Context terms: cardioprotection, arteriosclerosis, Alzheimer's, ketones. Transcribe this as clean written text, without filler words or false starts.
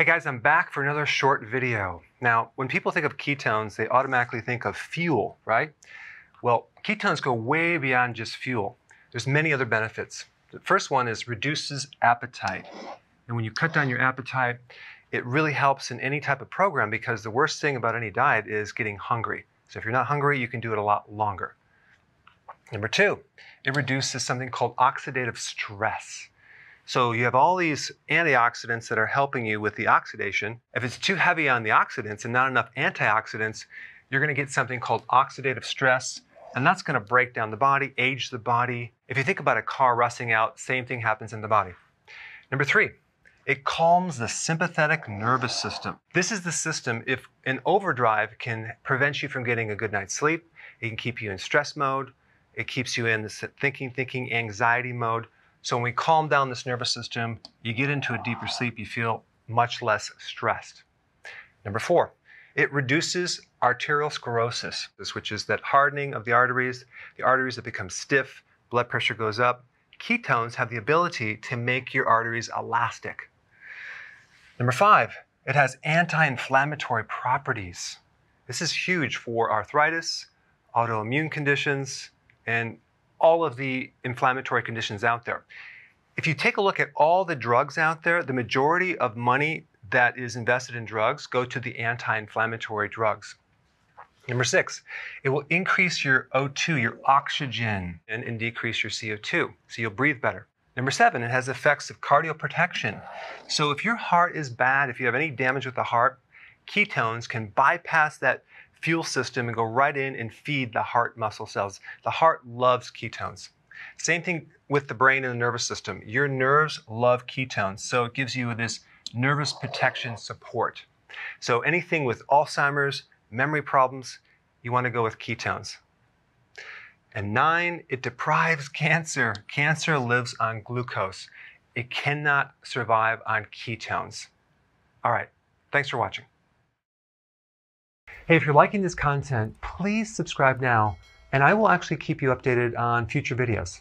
Hey guys, I'm back for another short video. Now, when people think of ketones, they automatically think of fuel, right? Well, ketones go way beyond just fuel. There's many other benefits. The first one is reduces appetite. And when you cut down your appetite, it really helps in any type of program because the worst thing about any diet is getting hungry. So if you're not hungry, you can do it a lot longer. Number two, it reduces something called oxidative stress. So you have all these antioxidants that are helping you with the oxidation. If it's too heavy on the oxidants and not enough antioxidants, you're going to get something called oxidative stress, and that's going to break down the body, age the body. If you think about a car rusting out, same thing happens in the body. Number three, it calms the sympathetic nervous system. This is the system, if an overdrive can prevent you from getting a good night's sleep, it can keep you in stress mode, it keeps you in this thinking, anxiety mode. So when we calm down this nervous system, you get into a deeper sleep, you feel much less stressed. Number four, it reduces arteriosclerosis, which is that hardening of the arteries that become stiff, blood pressure goes up. Ketones have the ability to make your arteries elastic. Number five, it has anti-inflammatory properties. This is huge for arthritis, autoimmune conditions, and all of the inflammatory conditions out there. If you take a look at all the drugs out there, the majority of money that is invested in drugs go to the anti-inflammatory drugs. Number six, it will increase your O2, your oxygen, and decrease your CO2, so you'll breathe better. Number seven, it has effects of cardioprotection. So if your heart is bad, if you have any damage with the heart, ketones can bypass that fuel system and go right in and feed the heart muscle cells. The heart loves ketones. Same thing with the brain and the nervous system. Your nerves love ketones, so it gives you this nervous protection support. So anything with Alzheimer's, memory problems, you want to go with ketones. And nine, it deprives cancer. Cancer lives on glucose. It cannot survive on ketones. All right, thanks for watching. Hey, if you're liking this content, please subscribe now, and I will actually keep you updated on future videos.